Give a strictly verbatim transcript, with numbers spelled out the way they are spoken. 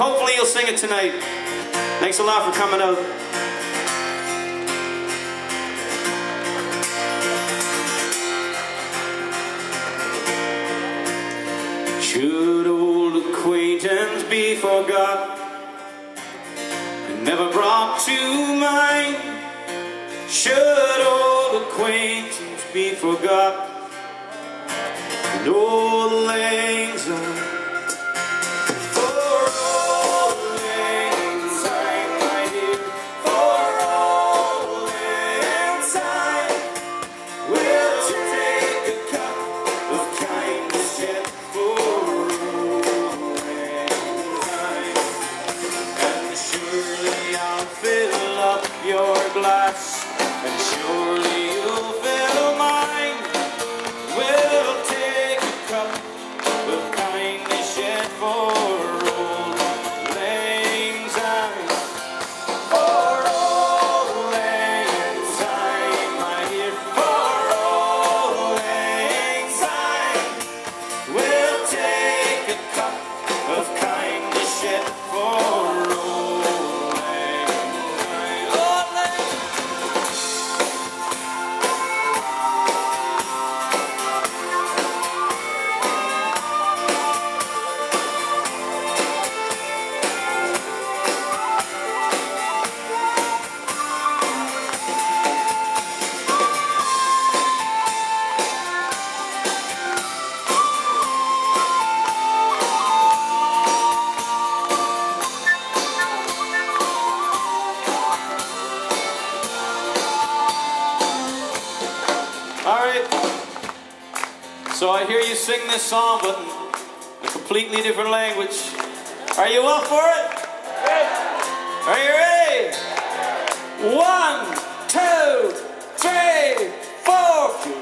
hopefully you'll sing it tonight. Thanks a lot for coming out. Should old acquaintance be forgot and never brought to mind? Should old acquaintance be forgot and auld lang syne? And surely you'll fill mine. We'll take a cup of kindness yet for auld lang syne. For auld lang syne, my dear. For auld lang syne. We'll take a cup of kindness yet for So I hear you sing this song, but in a completely different language. Are you up for it? Are you ready? One, two, three, four.